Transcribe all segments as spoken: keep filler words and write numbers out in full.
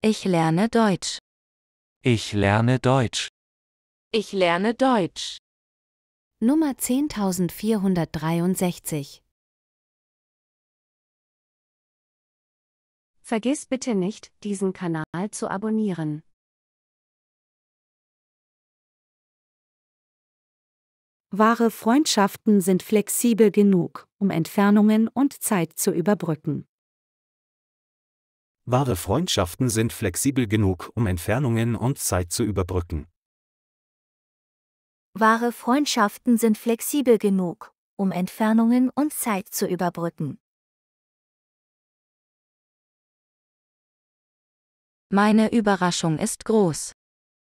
Ich lerne Deutsch. Ich lerne Deutsch. Ich lerne Deutsch. Nummer zehntausendvierhundertdreiundsechzig. Vergiss bitte nicht, diesen Kanal zu abonnieren. Wahre Freundschaften sind flexibel genug, um Entfernungen und Zeit zu überbrücken. Wahre Freundschaften sind flexibel genug, um Entfernungen und Zeit zu überbrücken. Wahre Freundschaften sind flexibel genug, um Entfernungen und Zeit zu überbrücken. Meine Überraschung ist groß.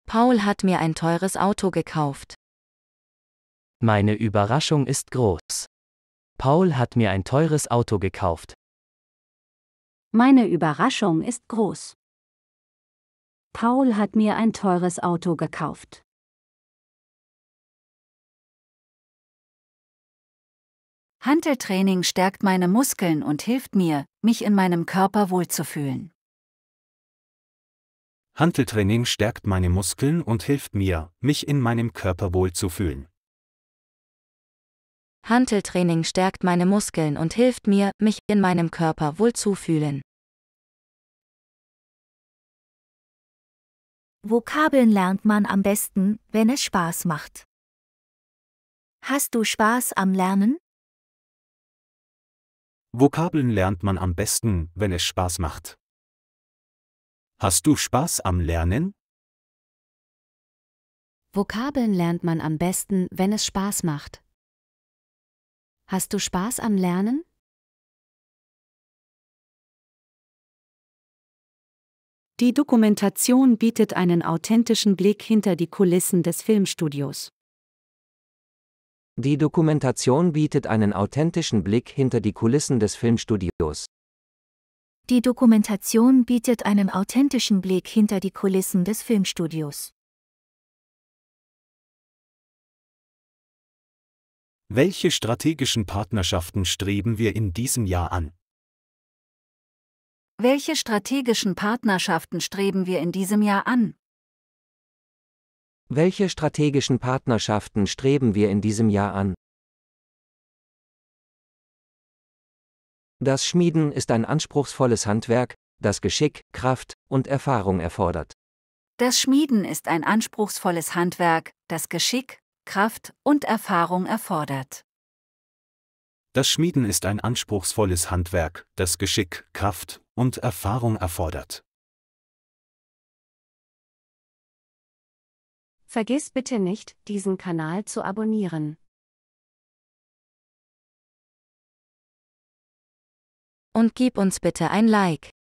Paul hat mir ein teures Auto gekauft. Meine Überraschung ist groß. Paul hat mir ein teures Auto gekauft. Meine Überraschung ist groß. Paul hat mir ein teures Auto gekauft. Hanteltraining stärkt meine Muskeln und hilft mir, mich in meinem Körper wohlzufühlen. Hanteltraining stärkt meine Muskeln und hilft mir, mich in meinem Körper wohlzufühlen. Hanteltraining stärkt meine Muskeln und hilft mir, mich in meinem Körper wohlzufühlen. Vokabeln lernt man am besten, wenn es Spaß macht. Hast du Spaß am Lernen? Vokabeln lernt man am besten, wenn es Spaß macht. Hast du Spaß am Lernen? Vokabeln lernt man am besten, wenn es Spaß macht. Hast du Spaß am Lernen? Die Dokumentation bietet einen authentischen Blick hinter die Kulissen des Filmstudios. Die Dokumentation bietet einen authentischen Blick hinter die Kulissen des Filmstudios. Die Dokumentation bietet einen authentischen Blick hinter die Kulissen des Filmstudios. Welche strategischen Partnerschaften streben wir in diesem Jahr an? Welche strategischen Partnerschaften streben wir in diesem Jahr an? Welche strategischen Partnerschaften streben wir in diesem Jahr an? Das Schmieden ist ein anspruchsvolles Handwerk, das Geschick, Kraft und Erfahrung erfordert. Das Schmieden ist ein anspruchsvolles Handwerk, das Geschick, Kraft und Erfahrung erfordert. Das Schmieden ist ein anspruchsvolles Handwerk, das Geschick, Kraft und Erfahrung erfordert. Vergiss bitte nicht, diesen Kanal zu abonnieren. Und gib uns bitte ein Like.